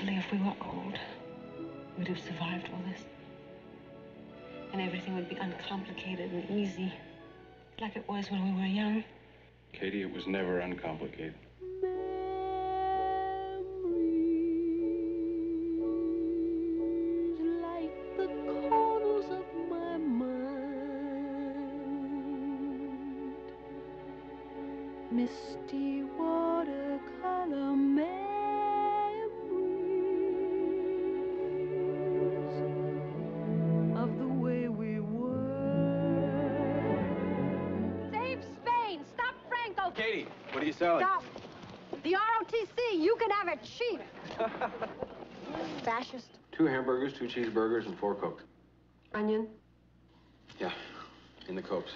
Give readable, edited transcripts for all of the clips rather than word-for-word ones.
lovely if we were old. We'd have survived all this. And everything would be uncomplicated and easy, like it was when we were young. Katie, it was never uncomplicated. Misty watercolor memories of the way we were. Save Spain! Stop Franco! Katie, what are you selling? Stop. The ROTC, you can have it cheap. Fascist. 2 hamburgers, 2 cheeseburgers, and 4 Cokes. Onion? Yeah, in the Cokes.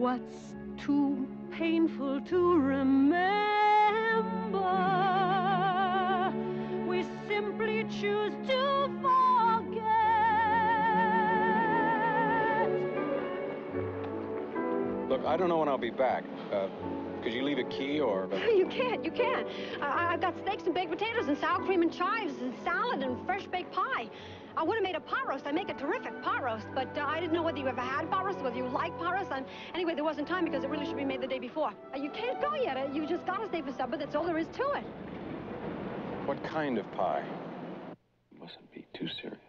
What's too painful to remember? We simply choose to forget. Look, I don't know when I'll be back. Could you leave a key or... You can't. I've got steaks and baked potatoes and sour cream and chives and salad and fresh baked pie. I would have made a pot roast. I make a terrific pot roast, but I didn't know whether you ever had pot roast, whether you like pot roast. Anyway, there wasn't time because it really should be made the day before. You can't go yet. You just got to stay for supper. That's all there is to it. What kind of pie? Mustn't be too serious.